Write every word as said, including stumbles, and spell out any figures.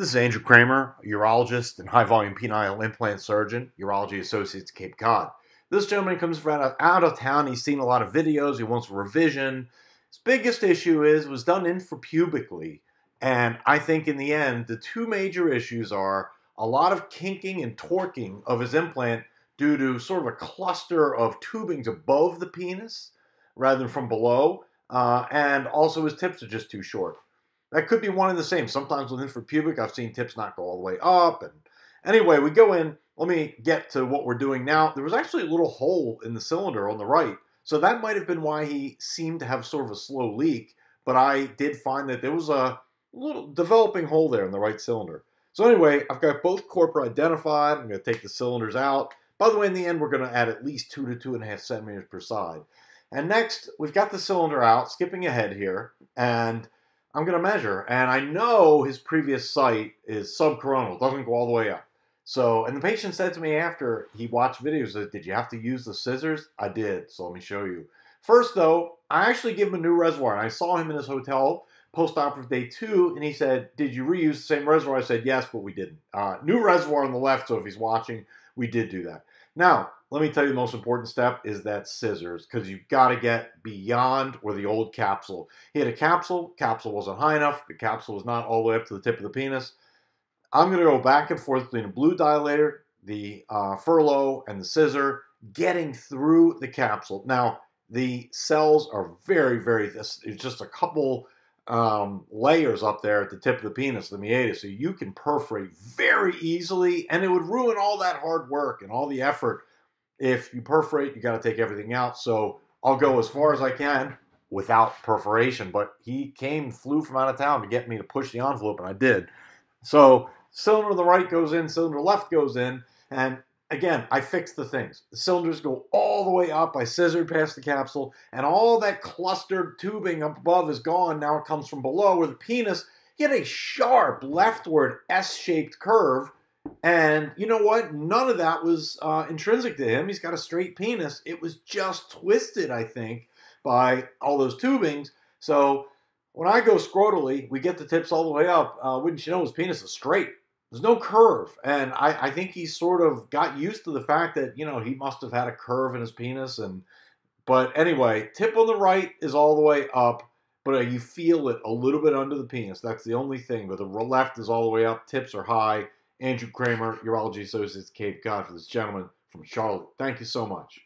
This is Andrew Kramer, a urologist and high-volume penile implant surgeon, Urology Associates of Cape Cod. This gentleman comes from out of town. He's seen a lot of videos. He wants a revision. His biggest issue is was done infrapubically. And I think in the end, the two major issues are a lot of kinking and torquing of his implant due to sort of a cluster of tubings above the penis rather than from below. Uh, and also his tips are just too short. That could be one and the same. Sometimes with infrapubic, I've seen tips not go all the way up. And anyway, we go in. Let me get to what we're doing now. There was actually a little hole in the cylinder on the right. So that might have been why he seemed to have sort of a slow leak. But I did find that there was a little developing hole there in the right cylinder. So anyway, I've got both corpora identified. I'm going to take the cylinders out. By the way, in the end, we're going to add at least two to two and a half centimeters per side. And next, we've got the cylinder out, skipping ahead here. And I'm going to measure, and I know his previous site is sub-coronal, doesn't go all the way up. So, and the patient said to me after he watched videos, that, did you have to use the scissors? I did, so let me show you. First though, I actually give him a new reservoir, and I saw him in his hotel post-operative day two, and he said, did you reuse the same reservoir? I said, yes, but we didn't. Uh, new reservoir on the left, so if he's watching, we did do that. Now, let me tell you the most important step is that scissors, because you've got to get beyond where the old capsule. He had a capsule. Capsule wasn't high enough. The capsule was not all the way up to the tip of the penis. I'm going to go back and forth between a blue dilator, the uh, Furlow, and the scissor, getting through the capsule. Now, the cells are very, very, it's just a couple um, layers up there at the tip of the penis, the meatus, so you can perforate very easily, and it would ruin all that hard work and all the effort. If you perforate, you got to take everything out. So I'll go as far as I can without perforation. But he came, flew from out of town to get me to push the envelope, and I did. So cylinder to the right goes in, cylinder to the left goes in. And again, I fixed the things. The cylinders go all the way up. I scissored past the capsule. And all that clustered tubing up above is gone. Now it comes from below where the penis hit a sharp leftward S-shaped curve. And you know what? None of that was uh, intrinsic to him. He's got a straight penis. It was just twisted, I think, by all those tubings. So when I go scrotally, we get the tips all the way up. Uh, wouldn't you know his penis is straight? There's no curve. And I, I think he sort of got used to the fact that, you know, he must have had a curve in his penis. And But anyway, tip on the right is all the way up. But you feel it a little bit under the penis. That's the only thing. But the left is all the way up. Tips are high. Andrew Kramer, Urology Associates Cape Cod, for this gentleman from Charlotte. Thank you so much.